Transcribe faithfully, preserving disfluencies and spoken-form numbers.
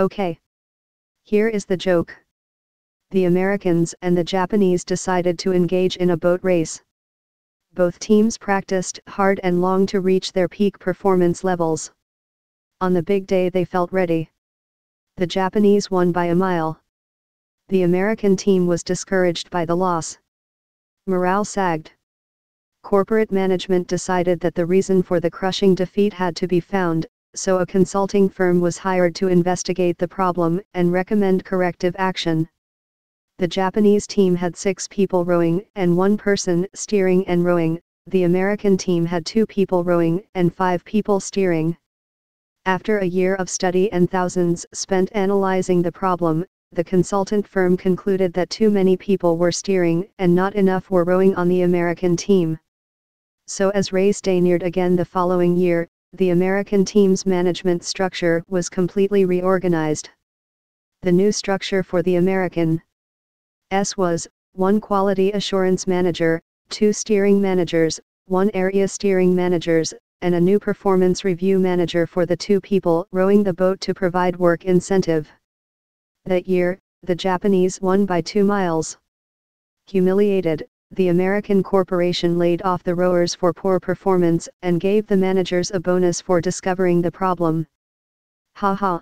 Okay. Here is the joke. The Americans and the Japanese decided to engage in a boat race. Both teams practiced hard and long to reach their peak performance levels. On the big day they felt ready. The Japanese won by a mile. The American team was discouraged by the loss. Morale sagged. Corporate management decided that the reason for the crushing defeat had to be found, so a consulting firm was hired to investigate the problem and recommend corrective action. The Japanese team had six people rowing and one person steering and rowing, the American team had two people rowing and five people steering. After a year of study and thousands spent analyzing the problem, the consultant firm concluded that too many people were steering and not enough were rowing on the American team. So as race day neared again the following year, the American team's management structure was completely reorganized. The new structure for the American's was, one quality assurance manager, two steering managers, one area steering managers, and a new performance review manager for the two people rowing the boat to provide work incentive. That year, the Japanese won by two miles. Humiliated, the American corporation laid off the rowers for poor performance and gave the managers a bonus for discovering the problem. Haha,